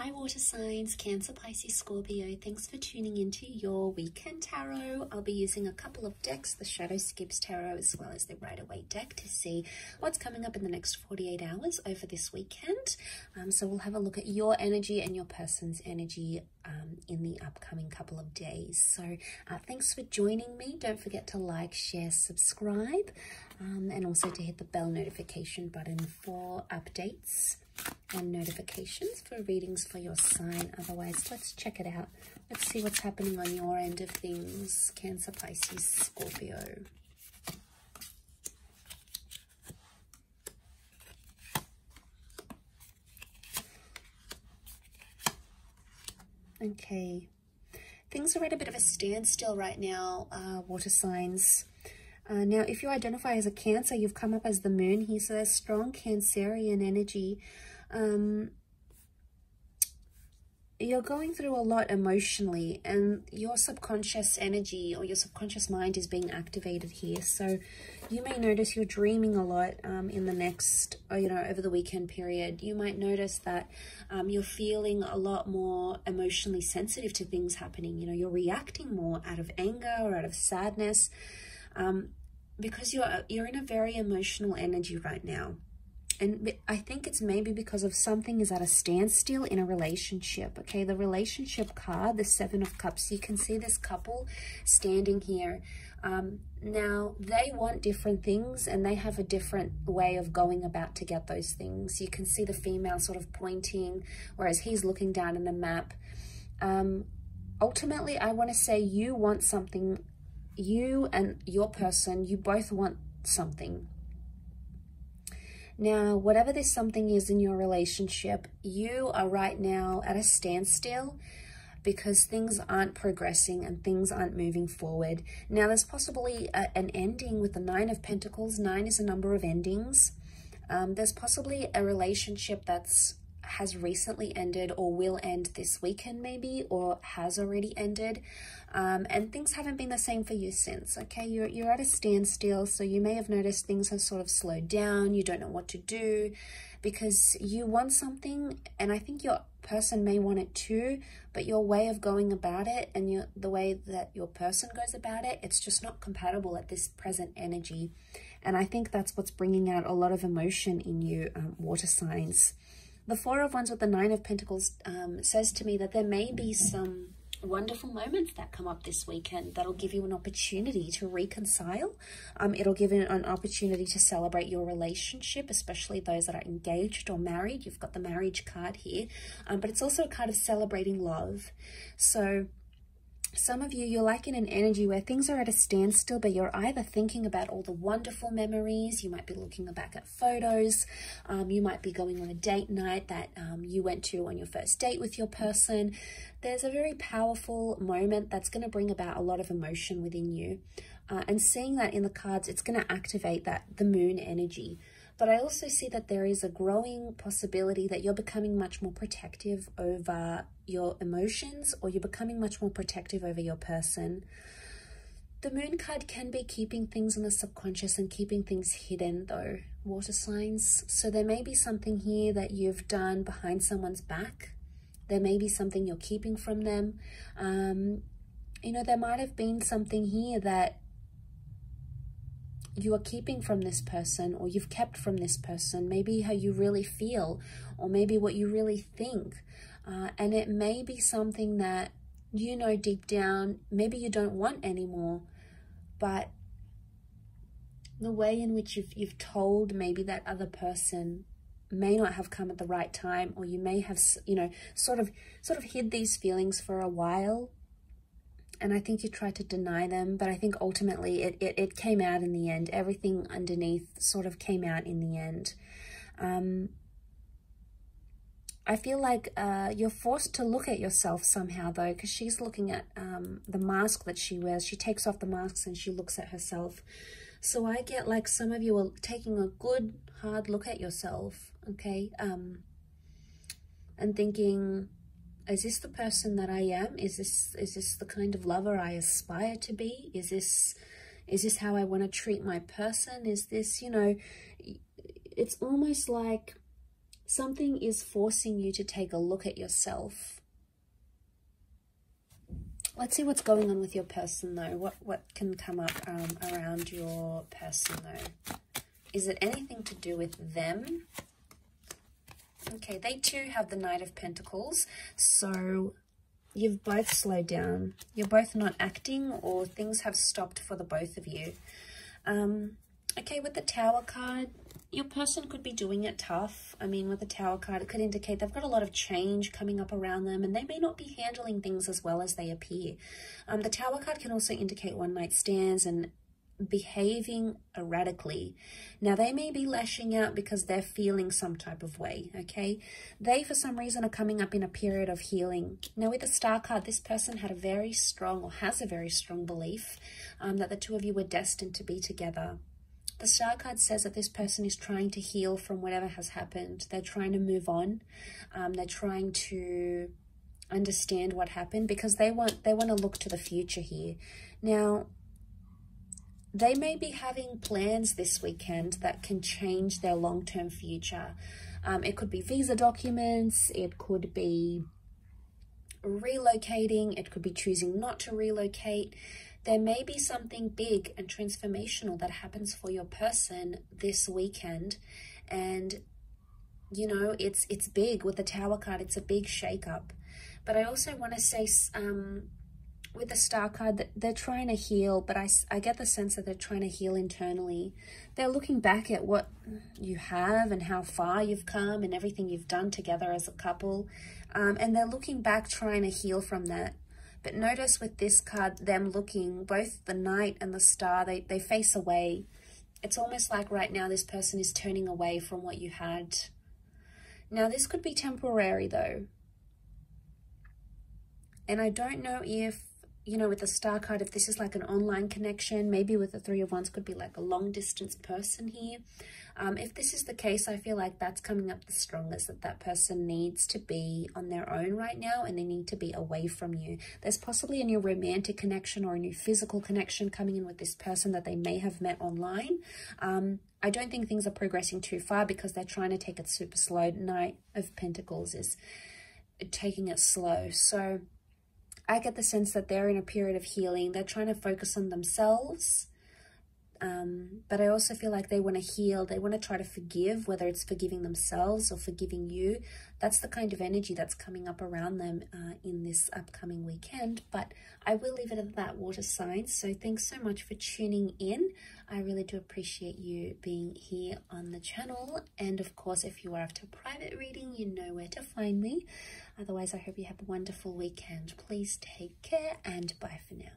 Hi water signs, Cancer, Pisces, Scorpio. Thanks for tuning into your weekend tarot. I'll be using a couple of decks, the Shadow Skips Tarot as well as the Rider-Waite deck, to see what's coming up in the next 48 hours over this weekend. So we'll have a look at your energy and your person's energy in the upcoming couple of days. So thanks for joining me. Don't forget to like, share, subscribe, and also to hit the bell notification button for updates and notifications for readings for your sign. Otherwise, let's check it out. Let's see what's happening on your end of things, Cancer, Pisces, Scorpio. Okay, things are at a bit of a standstill right now, water signs. Now, if you identify as a Cancer, you've come up as the moon here, so there's strong Cancerian energy. You're going through a lot emotionally, and your subconscious energy or your subconscious mind is being activated here. So you may notice you're dreaming a lot in the next, over the weekend period. You might notice that you're feeling a lot more emotionally sensitive to things happening. You know, you're reacting more out of anger or out of sadness. Because you're in a very emotional energy right now. And I think it's maybe because of something is at a standstill in a relationship. Okay, the relationship card, the Seven of Cups, you can see this couple standing here. Now, they want different things and they have a different way of going about to get those things. You can see the female sort of pointing, whereas he's looking down in the map. Ultimately, I want to say you want something. You and your person, you both want something. Now, whatever this something is in your relationship, you are right now at a standstill because things aren't progressing and things aren't moving forward. Now, there's possibly an ending with the Nine of Pentacles. Nine is a number of endings. There's possibly a relationship that's has recently ended or will end this weekend maybe, or has already ended, and things haven't been the same for you since. Okay, you're at a standstill, so you may have noticed things have sort of slowed down. You don't know what to do because you want something, and I think your person may want it too, but your way of going about it and the way that your person goes about it, it's just not compatible at this present energy. And I think that's what's bringing out a lot of emotion in you, water signs. The Four of Wands with the Nine of Pentacles says to me that there may be some wonderful moments that come up this weekend that'll give you an opportunity to reconcile. It'll give you an opportunity to celebrate your relationship, especially those that are engaged or married. You've got the marriage card here, but it's also a card of celebrating love. So some of you, you're like in an energy where things are at a standstill, but you're either thinking about all the wonderful memories. You might be looking back at photos. You might be going on a date night that you went to on your first date with your person. There's a very powerful moment that's going to bring about a lot of emotion within you. And seeing that in the cards, it's going to activate the moon energy. But I also see that there is a growing possibility that you're becoming much more protective over your emotions, or you're becoming much more protective over your person. The moon card can be keeping things in the subconscious and keeping things hidden though, water signs. So there may be something here that you've done behind someone's back. There may be something you're keeping from them. There might have been something here that you are keeping from this person, or you've kept from this person, maybe how you really feel, or maybe what you really think. And it may be something that, deep down, maybe you don't want anymore, but the way in which you've told maybe that other person may not have come at the right time, or you may have, sort of hid these feelings for a while. And I think you tried to deny them, but I think ultimately it came out in the end. Everything underneath sort of came out in the end. I feel like you're forced to look at yourself somehow though, because she's looking at the mask that she wears. She takes off the masks and she looks at herself. So I get like some of you are taking a good, hard look at yourself, okay? And thinking, is this the person that I am? Is this the kind of lover I aspire to be? Is this how I want to treat my person? Is this, it's almost like something is forcing you to take a look at yourself. Let's see what's going on with your person though. What can come up around your person though? Is it anything to do with them? Okay, they too have the Knight of Pentacles, so you've both slowed down. You're both not acting, or things have stopped for the both of you. Okay, with the Tower card, your person could be doing it tough. I mean, with the Tower card, it could indicate they've got a lot of change coming up around them, and they may not be handling things as well as they appear. The Tower card can also indicate one-night stands and behaving erratically. Now, they may be lashing out because they're feeling some type of way, okay? They, for some reason, are coming up in a period of healing. Now, with the Star card, this person had a very strong, or has a very strong belief that the two of you were destined to be together. The Star card says that this person is trying to heal from whatever has happened. They're trying to move on. They're trying to understand what happened, because they want to look to the future here. Now, they may be having plans this weekend that can change their long-term future. It could be visa documents. It could be relocating. It could be choosing not to relocate. There may be something big and transformational that happens for your person this weekend. And, you know, it's big. With the Tower card, it's a big shake-up. But I also want to say... with the Star card, they're trying to heal, but I get the sense that they're trying to heal internally. They're looking back at what you have and how far you've come and everything you've done together as a couple. And they're looking back, trying to heal from that. But notice with this card, them looking, both the Knight and the Star, they face away. It's almost like right now this person is turning away from what you had. Now, this could be temporary though. And I don't know if, you know, with the Star card, if this is like an online connection, maybe with the Three of Wands could be like a long distance person here. If this is the case, I feel like that's coming up the strongest, that person needs to be on their own right now, and they need to be away from you. There's possibly a new romantic connection or a new physical connection coming in with this person that they may have met online. I don't think things are progressing too far because they're trying to take it super slow. Knight of Pentacles is taking it slow. So I get the sense that they're in a period of healing. They're trying to focus on themselves. But I also feel like they want to heal. They want to try to forgive, whether it's forgiving themselves or forgiving you. That's the kind of energy that's coming up around them in this upcoming weekend. But I will leave it at that, water signs. So thanks so much for tuning in. I really do appreciate you being here on the channel. And of course, if you are after private reading, you know where to find me. Otherwise, I hope you have a wonderful weekend. Please take care, and bye for now.